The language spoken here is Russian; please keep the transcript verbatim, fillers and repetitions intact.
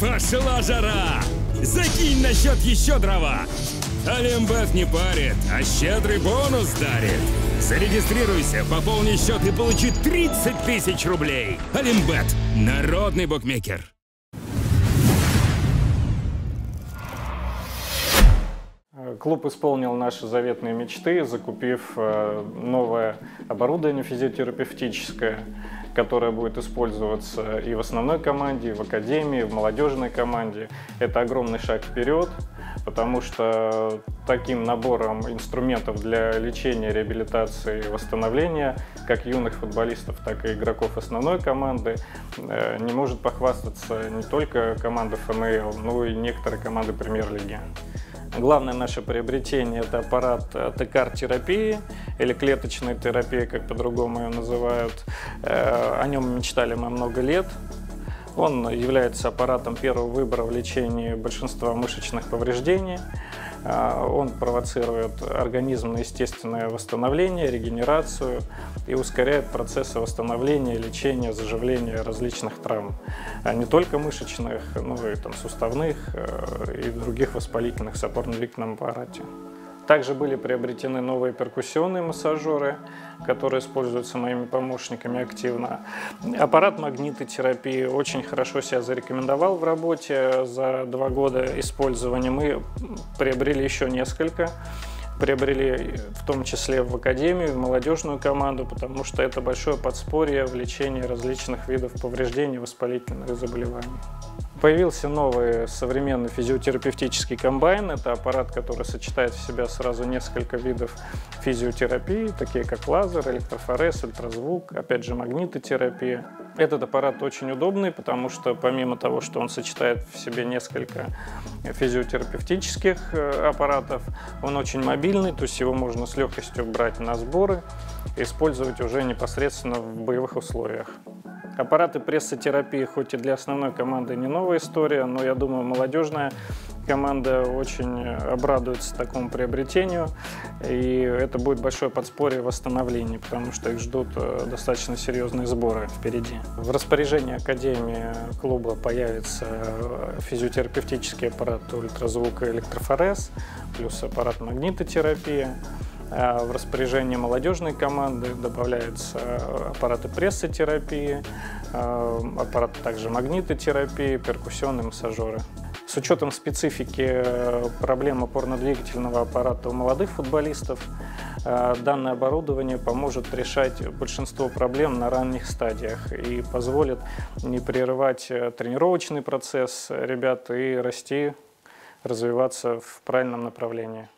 Пошла жара! Закинь на счет еще дрова! Алимбет не парит, а щедрый бонус дарит! Зарегистрируйся, пополни счет и получи тридцать тысяч рублей! Алимбет – народный букмекер! Клуб исполнил наши заветные мечты, закупив новое оборудование физиотерапевтическое, которое будет использоваться и в основной команде, и в академии, и в молодежной команде. Это огромный шаг вперед, потому что таким набором инструментов для лечения, реабилитации и восстановления как юных футболистов, так и игроков основной команды не может похвастаться не только команда эф эн эл, но и некоторые команды премьер-лиги. Главное наше приобретение – это аппарат тэ ка-терапии, или клеточной терапии, как по-другому ее называют. О нем мечтали мы много лет. Он является аппаратом первого выбора в лечении большинства мышечных повреждений. Он провоцирует организм на естественное восстановление, регенерацию и ускоряет процессы восстановления, лечения, заживления различных травм. Не только мышечных, но и там, суставных и других воспалительных в опорно-двигательном аппарате. Также были приобретены новые перкуссионные массажеры, которые используются моими помощниками активно. Аппарат магнитотерапии очень хорошо себя зарекомендовал в работе. За два года использования мы приобрели еще несколько. Приобрели в том числе в академию, в молодежную команду, потому что это большое подспорье в лечении различных видов повреждений, воспалительных заболеваний. Появился новый современный физиотерапевтический комбайн. Это аппарат, который сочетает в себя сразу несколько видов физиотерапии, такие как лазер, электрофорез, ультразвук, опять же магнитотерапия. Этот аппарат очень удобный, потому что помимо того, что он сочетает в себе несколько физиотерапевтических аппаратов, он очень мобильный, то есть его можно с легкостью брать на сборы и использовать уже непосредственно в боевых условиях. Аппараты прессотерапии, хоть и для основной команды не новая история, но, я думаю, молодежная команда очень обрадуется такому приобретению. И это будет большое подспорье в восстановлении, потому что их ждут достаточно серьезные сборы впереди. В распоряжении академии клуба появится физиотерапевтический аппарат ультразвука и электрофорез, плюс аппарат магнитотерапии. В распоряжении молодежной команды добавляются аппараты прессотерапии, аппараты также магнитотерапии, перкуссионные массажеры. С учетом специфики проблем опорно-двигательного аппарата у молодых футболистов, данное оборудование поможет решать большинство проблем на ранних стадиях и позволит не прерывать тренировочный процесс ребят и расти, развиваться в правильном направлении.